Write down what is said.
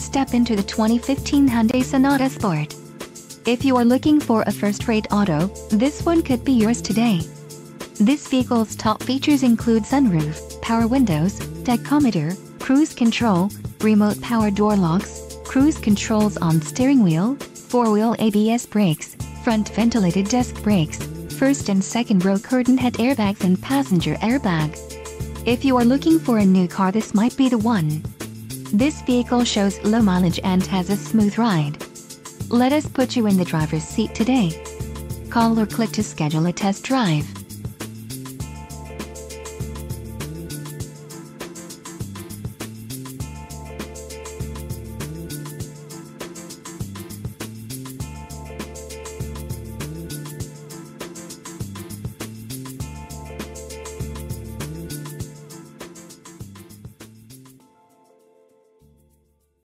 Step into the 2015 Hyundai Sonata Sport. If you are looking for a first-rate auto, this one could be yours today. This vehicle's top features include sunroof, power windows, tachometer, cruise control, remote power door locks, cruise controls on steering wheel, four-wheel ABS brakes, front ventilated disc brakes, first and second row curtain head airbags and passenger airbag. If you are looking for a new car, this might be the one. This vehicle shows low mileage and has a smooth ride. Let us put you in the driver's seat today. Call or click to schedule a test drive.